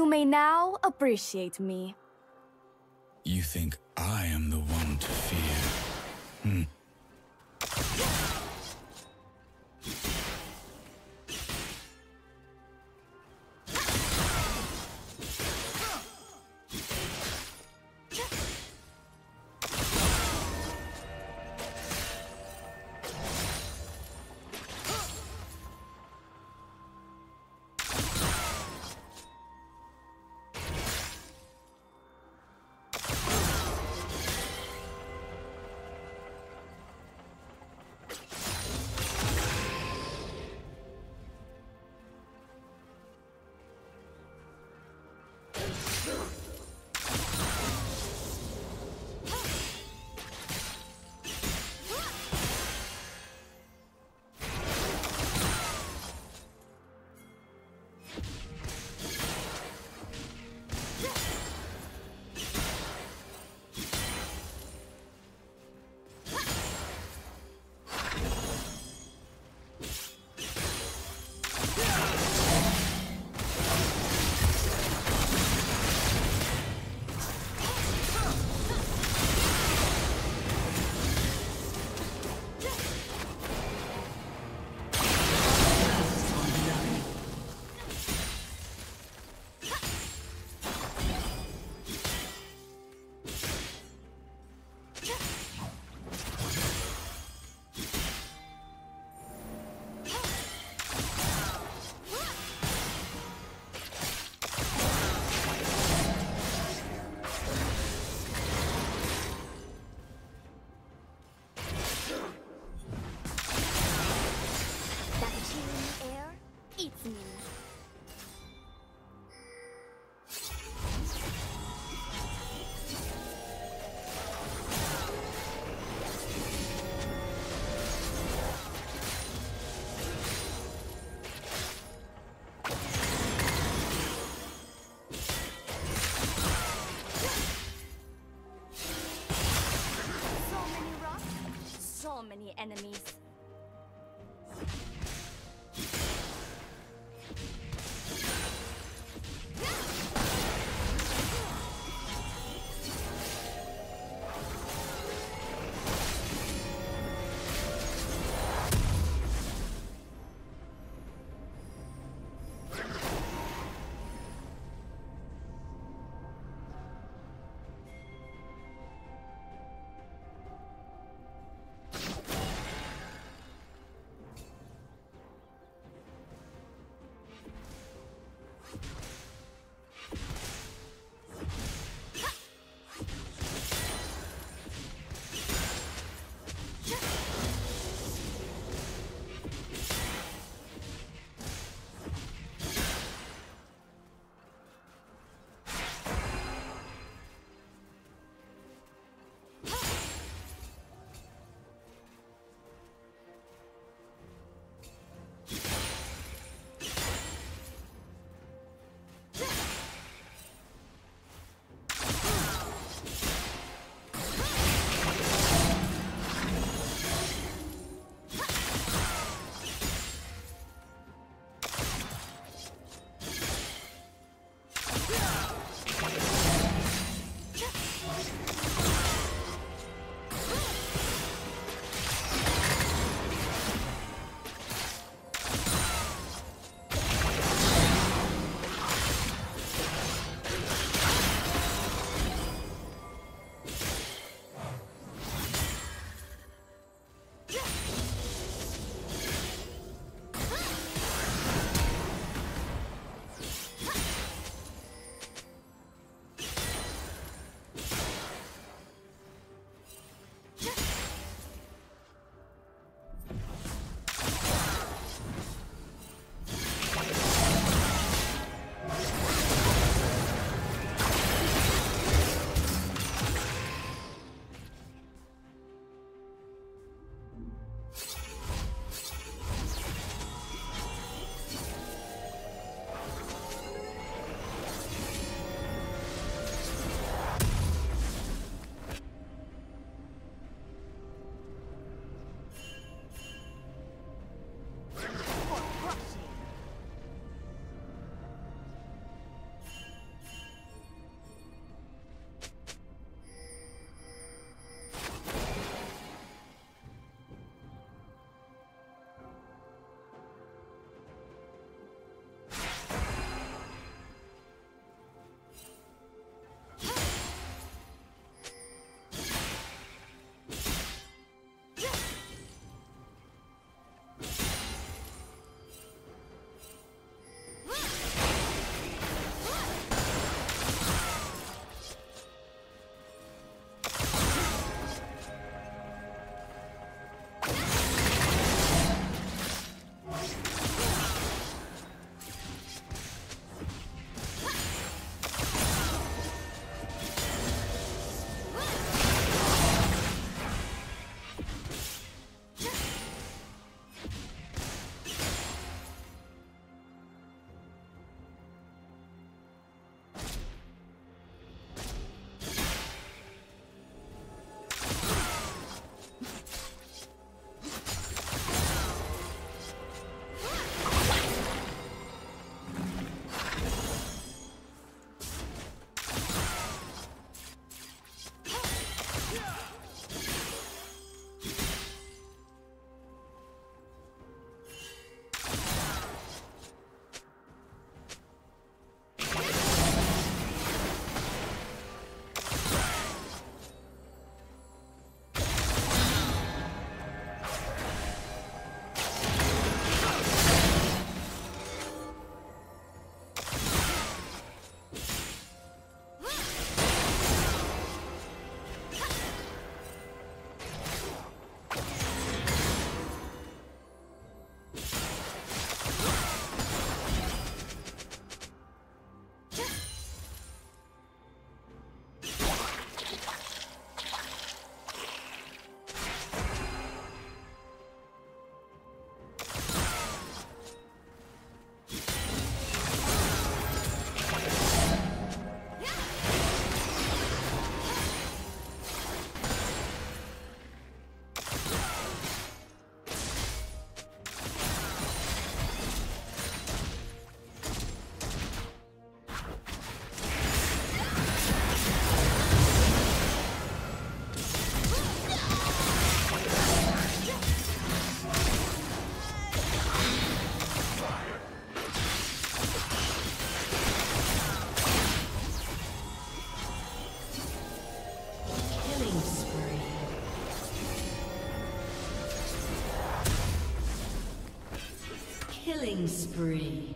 You may now appreciate me. You think I am the one to fear? Many enemies. Killing spree.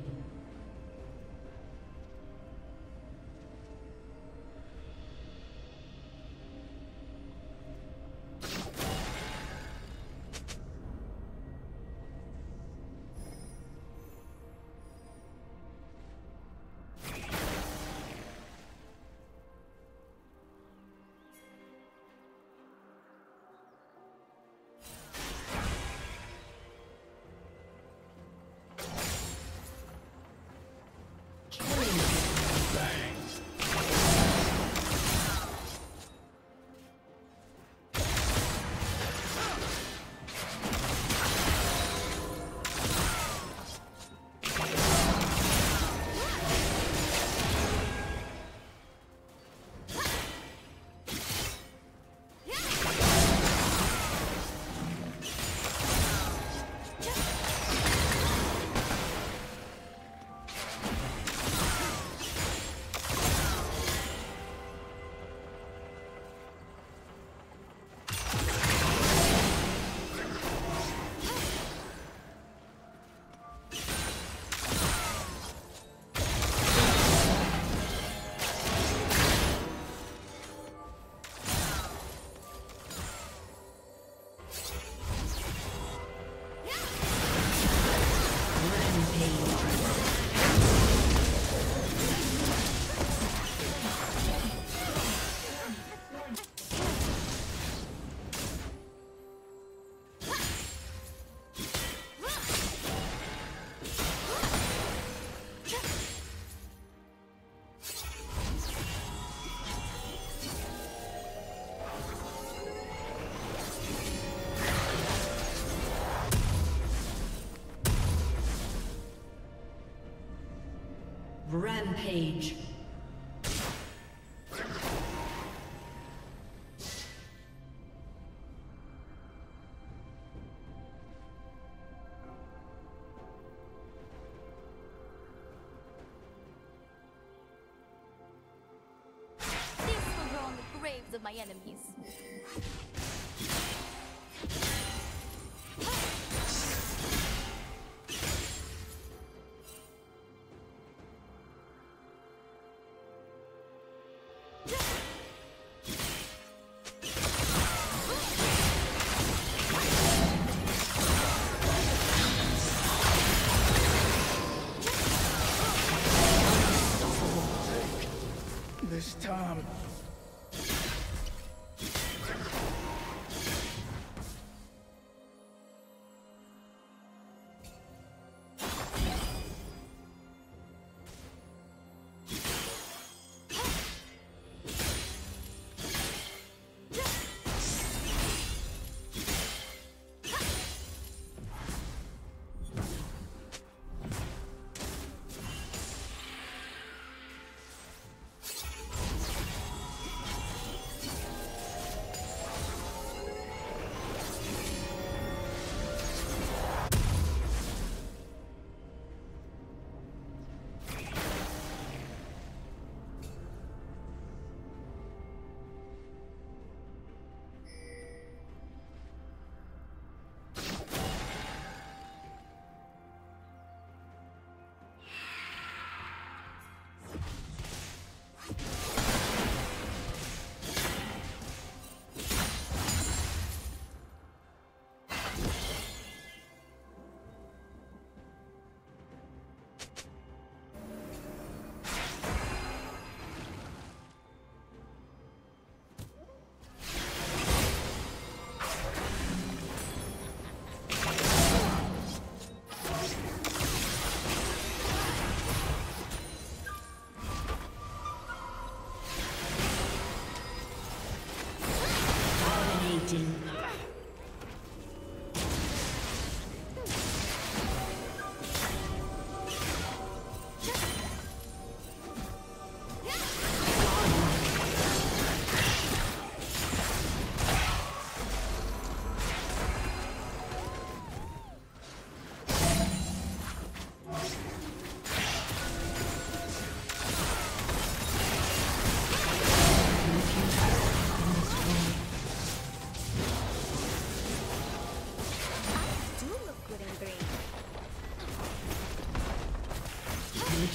Rampage. This will grow on the graves of my enemies.